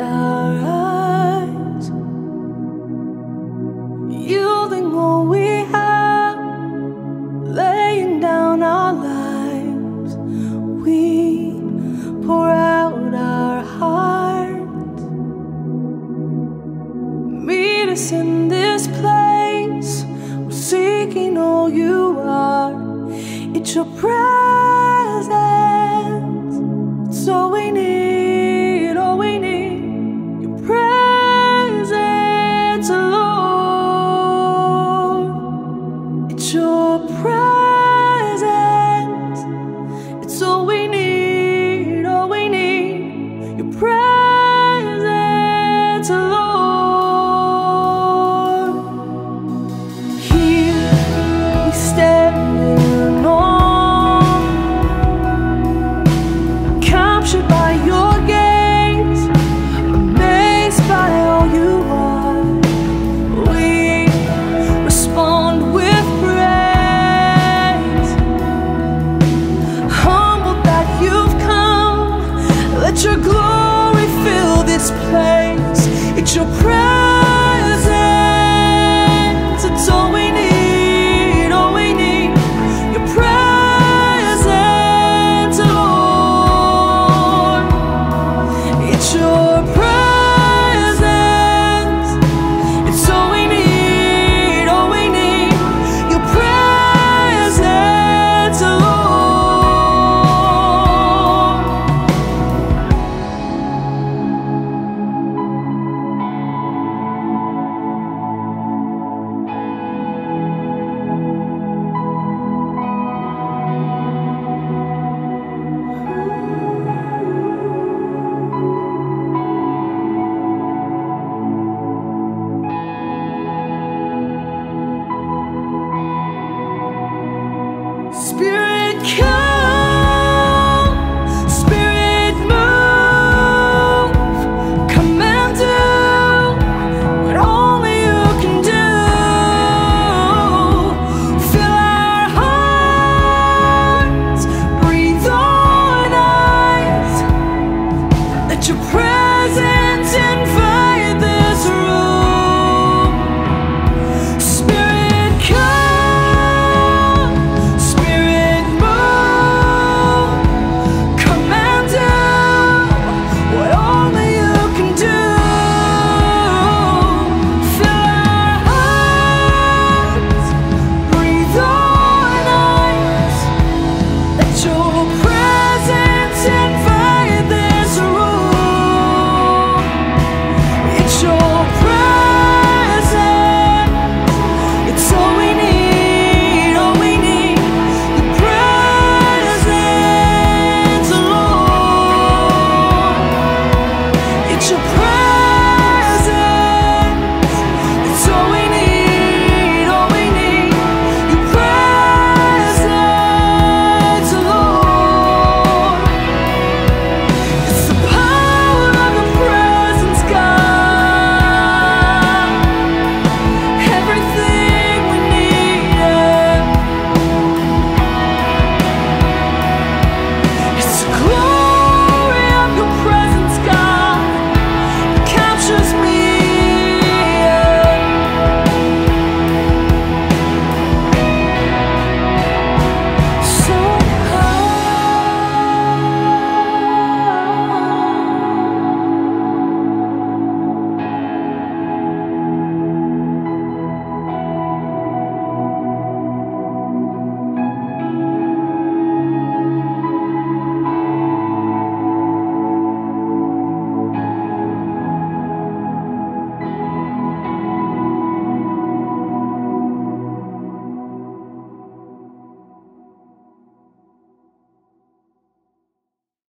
our eyes, yielding all we have, laying down our lives. We pour out our hearts. Meet us in this place, we're seeking all you are. It's your presence, it's all we need. All we need, your presence alone.